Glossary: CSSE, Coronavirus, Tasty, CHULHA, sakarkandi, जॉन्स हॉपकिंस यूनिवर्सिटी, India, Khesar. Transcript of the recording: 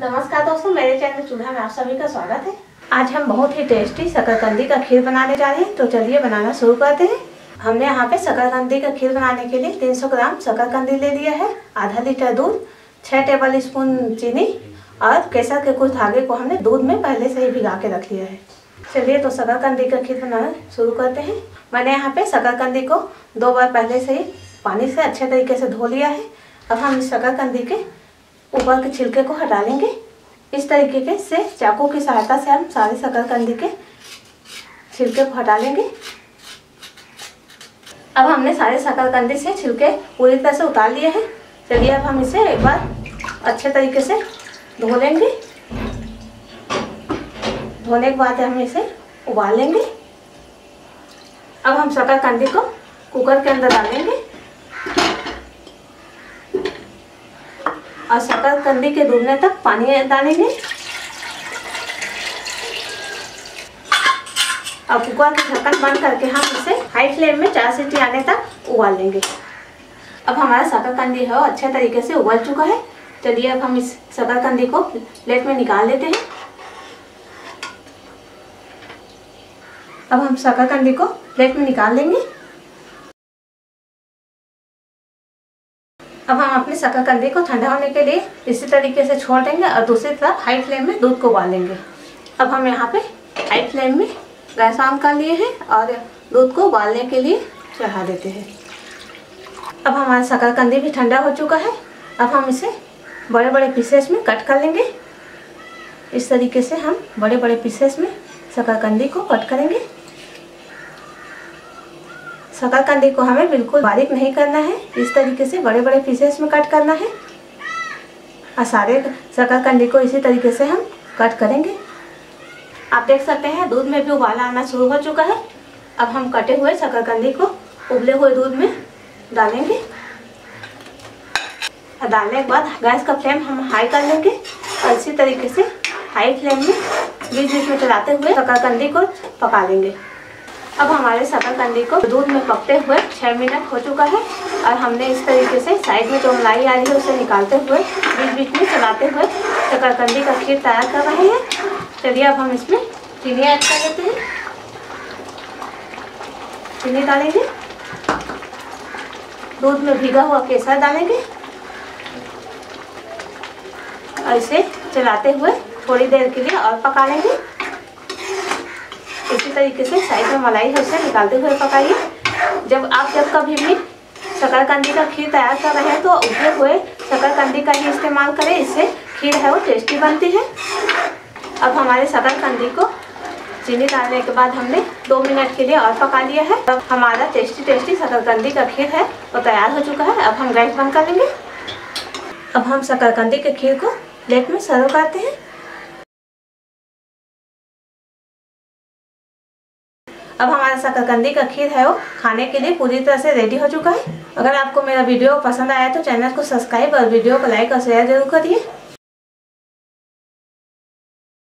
नमस्कार दोस्तों, मेरे चैनल चूल्हा में आप सभी का स्वागत है। आज हम बहुत ही टेस्टी शकरकंदी का खीर बनाने जा रहे हैं, तो चलिए बनाना शुरू करते हैं। हमने यहाँ पे शकरकंदी का खीर बनाने के लिए 300 ग्राम शकरकंदी ले लिया है, आधा लीटर दूध, 6 टेबल स्पून चीनी और केसर के कुछ धागे को हमने दूध में पहले से ही भिगा के रख लिया है। चलिए तो शकरकंदी का खीर बनाना शुरू करते हैं। मैंने यहाँ पे शकरकंदी को 2 बार पहले से ही पानी से अच्छे तरीके से धो लिया है। अब हम इस शकरकंदी के ऊपर के छिलके को हटा लेंगे। इस तरीके के से चाकू की सहायता से हम सारे शकरकंदी के छिलके को हटा लेंगे। अब हमने सारे शकरकंदी से छिलके पूरी तरह से उतार लिए हैं। चलिए अब हम इसे एक बार अच्छे तरीके से धो लेंगे। धोने के बाद हम इसे उबाल लेंगे। अब हम शकरकंदी को कुकर के अंदर डालेंगे और शकरकंदी के डूबने तक पानी डालेंगे। अब कुकर की ढक्कन बंद करके हम इसे हाई फ्लेम में 4 सीटी आने तक उबाल लेंगे। अब हमारा शकरकंदी है अच्छे तरीके से उबल चुका है। चलिए अब हम इस शकरकंदी को प्लेट में निकाल लेते हैं। अब हम शकरकंदी को प्लेट में निकाल लेंगे। अब हम अपने शकरकंदी को ठंडा होने के लिए इसी तरीके से छोड़ देंगे और दूसरी तरफ हाई फ्लेम में दूध को उबालेंगे। अब हम यहाँ पे हाई फ्लेम में गैस ऑन कर लिए हैं और दूध को उबालने के लिए चढ़ा देते हैं। अब हमारा शकरकंदी भी ठंडा हो चुका है। अब हम इसे बड़े बड़े पीसेस में कट कर लेंगे। इस तरीके से हम बड़े बड़े पीसेस में शकरकंदी को कट करेंगे। शकरकंदी को हमें बिल्कुल बारीक नहीं करना है, इस तरीके से बड़े बड़े पीसेस में कट करना है और सारे शकरकंदी को इसी तरीके से हम कट करेंगे। आप देख सकते हैं दूध में भी उबाल आना शुरू हो चुका है। अब हम कटे हुए शकरकंदी को उबले हुए दूध में डालेंगे और डालने के बाद गैस का फ्लेम हम हाई कर लेंगे और इसी तरीके से हाई फ्लेम में बीच बीच में चलाते हुए शकरकंदी को पका लेंगे। अब हमारे शकरकंदी को दूध में पकते हुए 6 मिनट हो चुका है और हमने इस तरीके से साइड में जो मलाई आ रही है उसे निकालते हुए बीच बीच में चलाते हुए शकरकंदी का खीर तैयार कर रहे हैं। चलिए अब हम इसमें चीनी ऐड कर लेते हैं। चीनी डालेंगे, दूध में भिगा हुआ केसर डालेंगे और इसे चलाते हुए थोड़ी देर के लिए और पका लेंगे। इसी तरीके से साइड में मलाई है उसे निकालते हुए पकाइए। जब कभी भी शकरकंदी का खीर तैयार कर रहे हैं तो उबले हुए शकरकंदी का ही इस्तेमाल करें, इससे खीर है वो टेस्टी बनती है। अब हमारे शकरकंदी को चीनी डालने के बाद हमने 2 मिनट के लिए और पका लिया है। अब हमारा टेस्टी शकरकंदी का खीर है वो तैयार हो चुका है। अब हम गैस बंद कर लेंगे। अब हम शकरकंदी के खीर को प्लेट में सर्व करते हैं। अब हमारा शकरकंदी का खीर है वो खाने के लिए पूरी तरह से रेडी हो चुका है। अगर आपको मेरा वीडियो पसंद आया तो चैनल को सब्सक्राइब और वीडियो को लाइक और शेयर जरूर करिए।